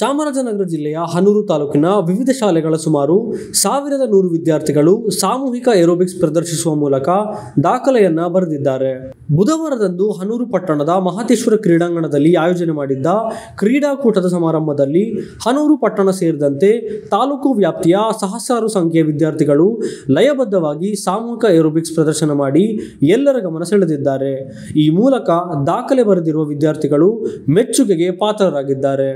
ಚಾಮರಾಜನಗರ ಜಿಲ್ಲೆಯ ಹನೂರು ತಾಲೂಕಿನ ವಿವಿಧ ಶಾಲೆಗಳ ಸುಮಾರು 1100 ವಿದ್ಯಾರ್ಥಿಗಳು ಸಾಮೂಹಿಕ ಏರೋಬಿಕ್ಸ್ ಪ್ರದರ್ಶಿಸುವ ಮೂಲಕ ದಾಖಲೆಯನ್ನು ಬರೆದಿದ್ದಾರೆ. ಬುಧವಾರದಂದು ಹನೂರು ಪಟ್ಟಣದ ಮಹತೇಶ್ವರ ಕ್ರೀಡಾಂಗಣದಲ್ಲಿ ಆಯೋಜನೆ ಮಾಡಿದ್ದ ಕ್ರೀಡಾಕೂಟದ ಸಮಾರಂಭದಲ್ಲಿ ಹನೂರು ಪಟ್ಟಣ ಸೇರಿದಂತೆ ತಾಲೂಕು ವ್ಯಾಪ್ತಿಯ ಸಹಸ್ರಾರು ಸಂಖ್ಯೆಯ ವಿದ್ಯಾರ್ಥಿಗಳು ಲಯಬದ್ಧವಾಗಿ ಸಾಮೂಹಿಕ ಏರೋಬಿಕ್ಸ್ ಪ್ರದರ್ಶನ ಮಾಡಿ ಎಲ್ಲರ ಗಮನ ಸೆಳೆದಿದ್ದಾರೆ. ಈ ಮೂಲಕ ದಾಖಲೆ ಬರೆದಿರುವ ವಿದ್ಯಾರ್ಥಿಗಳು ಮೆಚ್ಚುಗೆಗೆ ಪಾತ್ರರಾಗಿದ್ದಾರೆ.